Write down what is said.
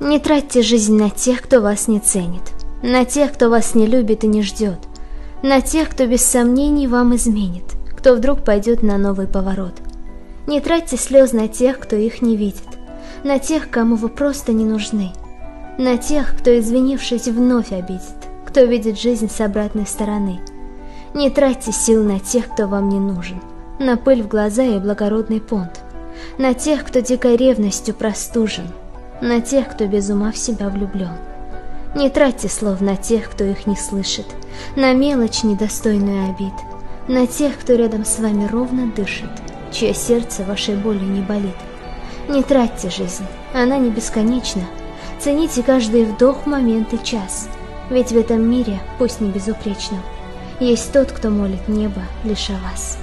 Не тратьте жизнь на тех, кто вас не ценит, на тех, кто вас не любит и не ждет, на тех, кто без сомнений вам изменит, кто вдруг пойдет на новый поворот. Не тратьте слез на тех, кто их не видит, на тех, кому вы просто не нужны, на тех, кто, извинившись, вновь обидит, кто видит жизнь с обратной стороны. Не тратьте сил на тех, кто вам не нужен, на пыль в глаза и благородный понт, на тех, кто дикой ревностью простужен, на тех, кто без ума в себя влюблен. Не тратьте слов на тех, кто их не слышит, на мелочь, недостойную обид, на тех, кто рядом с вами ровно дышит, чье сердце вашей боли не болит. Не тратьте жизнь, она не бесконечна. Цените каждый вдох, момент и час, ведь в этом мире, пусть не безупречном, есть тот, кто молит небо лишь о вас.